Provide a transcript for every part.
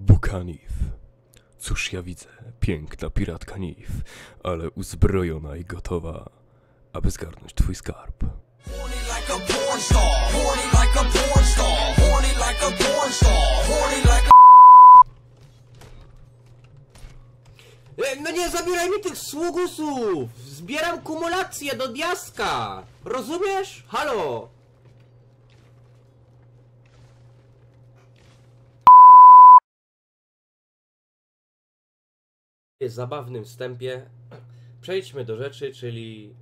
Buka Nif. Cóż ja widzę, piękna piratka Nif, ale uzbrojona i gotowa, aby zgarnąć twój skarb. No nie zabieraj mi tych sługusów! Zbieram kumulację do diaska! Rozumiesz? Halo! W zabawnym wstępie przejdźmy do rzeczy, czyli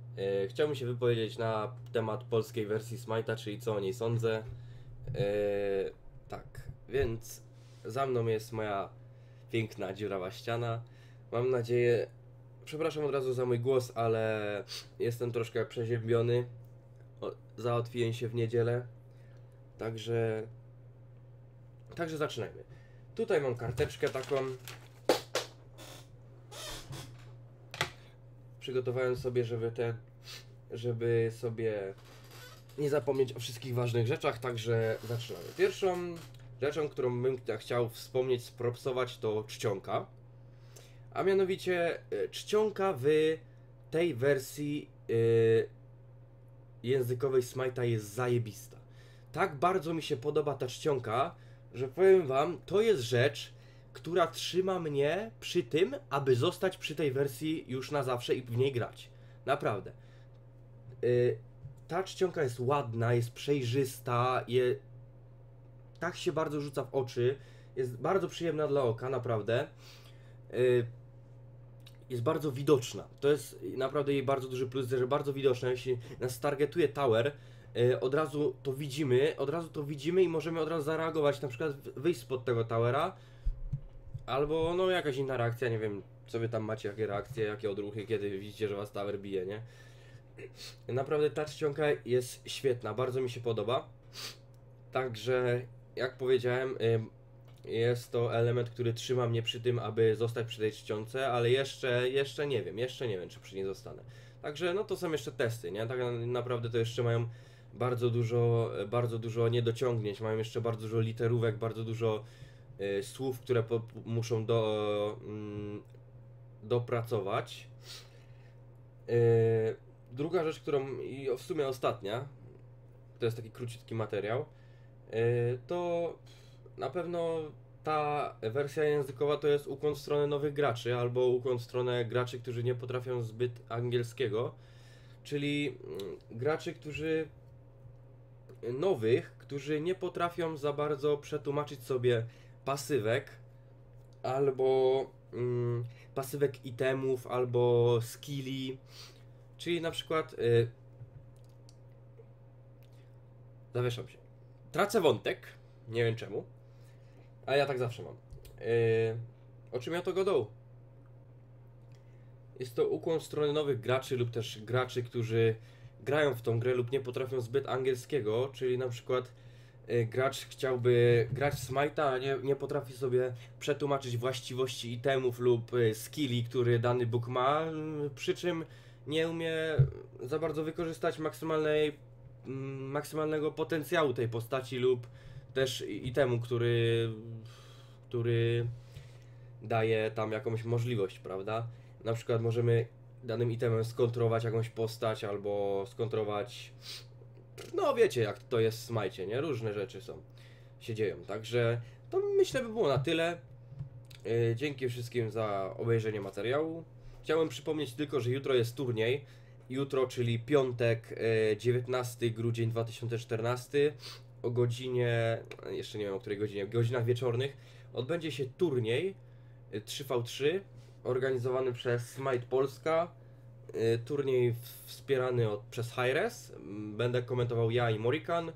chciałbym się wypowiedzieć na temat polskiej wersji Smite'a, czyli co o niej sądzę. Tak, więc za mną jest moja piękna dziurawa ściana. Mam nadzieję, przepraszam od razu za mój głos, ale jestem troszkę przeziębiony. Zaotwiłem się w niedzielę, także zaczynajmy. Tutaj mam karteczkę taką. Przygotowałem sobie, żeby sobie nie zapomnieć o wszystkich ważnych rzeczach, także zaczynamy. Pierwszą rzeczą, którą bym chciał wspomnieć, spropsować, to czcionka. A mianowicie czcionka w tej wersji językowej Smite'a jest zajebista. Tak bardzo mi się podoba ta czcionka, że powiem wam, to jest rzecz, która trzyma mnie przy tym, aby zostać przy tej wersji już na zawsze i w niej grać. Naprawdę. Ta czcionka jest ładna, jest przejrzysta, tak się bardzo rzuca w oczy, jest bardzo przyjemna dla oka, naprawdę. Jest bardzo widoczna. To jest naprawdę jej bardzo duży plus, że bardzo widoczna. Jeśli nas targetuje tower, od razu to widzimy i możemy od razu zareagować, na przykład wyjść spod tego towera, albo no jakaś inna reakcja, nie wiem, co wy tam macie, jakie reakcje, jakie odruchy, kiedy widzicie, że was tower bije, nie? Naprawdę ta czcionka jest świetna, bardzo mi się podoba. Także, jak powiedziałem, jest to element, który trzyma mnie przy tym, aby zostać przy tej czcionce, ale jeszcze nie wiem, czy przy niej zostanę. Także, no to są jeszcze testy, nie? Tak naprawdę to jeszcze mają bardzo dużo niedociągnięć, mają jeszcze bardzo dużo literówek, bardzo dużo słów, które muszą dopracować. Druga rzecz, którą, i w sumie ostatnia, to jest taki króciutki materiał, to na pewno ta wersja językowa to jest ukłon w stronę nowych graczy, albo ukłon w stronę graczy, którzy nie potrafią zbyt angielskiego, czyli graczy, którzy nowych, którzy nie potrafią za bardzo przetłumaczyć sobie pasywek, albo pasywek itemów, albo skilli, czyli na przykład zawieszam się, tracę wątek, nie wiem czemu, ale ja tak zawsze mam. O czym ja to gadam? Jest to ukłon w stronę nowych graczy lub też graczy, którzy grają w tą grę lub nie potrafią zbyt angielskiego, czyli na przykład gracz chciałby grać w Smite'a, a nie potrafi sobie przetłumaczyć właściwości itemów lub skilli, który dany bóg ma, przy czym nie umie za bardzo wykorzystać maksymalnego potencjału tej postaci lub też itemu, który daje tam jakąś możliwość, prawda? Na przykład możemy danym itemem skontrować jakąś postać albo skontrować... No wiecie, jak to jest w Smite, nie? Różne rzeczy się dzieją, także to myślę by było na tyle. Dzięki wszystkim za obejrzenie materiału. Chciałem przypomnieć tylko, że jutro jest turniej. Jutro, czyli piątek, 19 grudzień 2014, o godzinie, jeszcze nie wiem o której godzinie, w godzinach wieczornych, odbędzie się turniej 3v3 organizowany przez Smite Polska. Turniej wspierany przez Hi-Rez. Będę komentował ja i Morikan.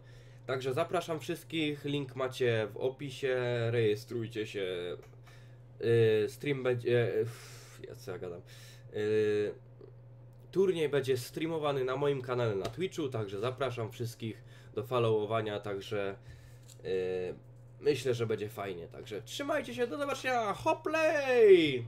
Także zapraszam wszystkich. Link macie w opisie. Rejestrujcie się. Stream będzie... co ja gadam? Turniej będzie streamowany na moim kanale na Twitchu. Także zapraszam wszystkich do followowania. Także myślę, że będzie fajnie. Także trzymajcie się. Do zobaczenia. Hoplej!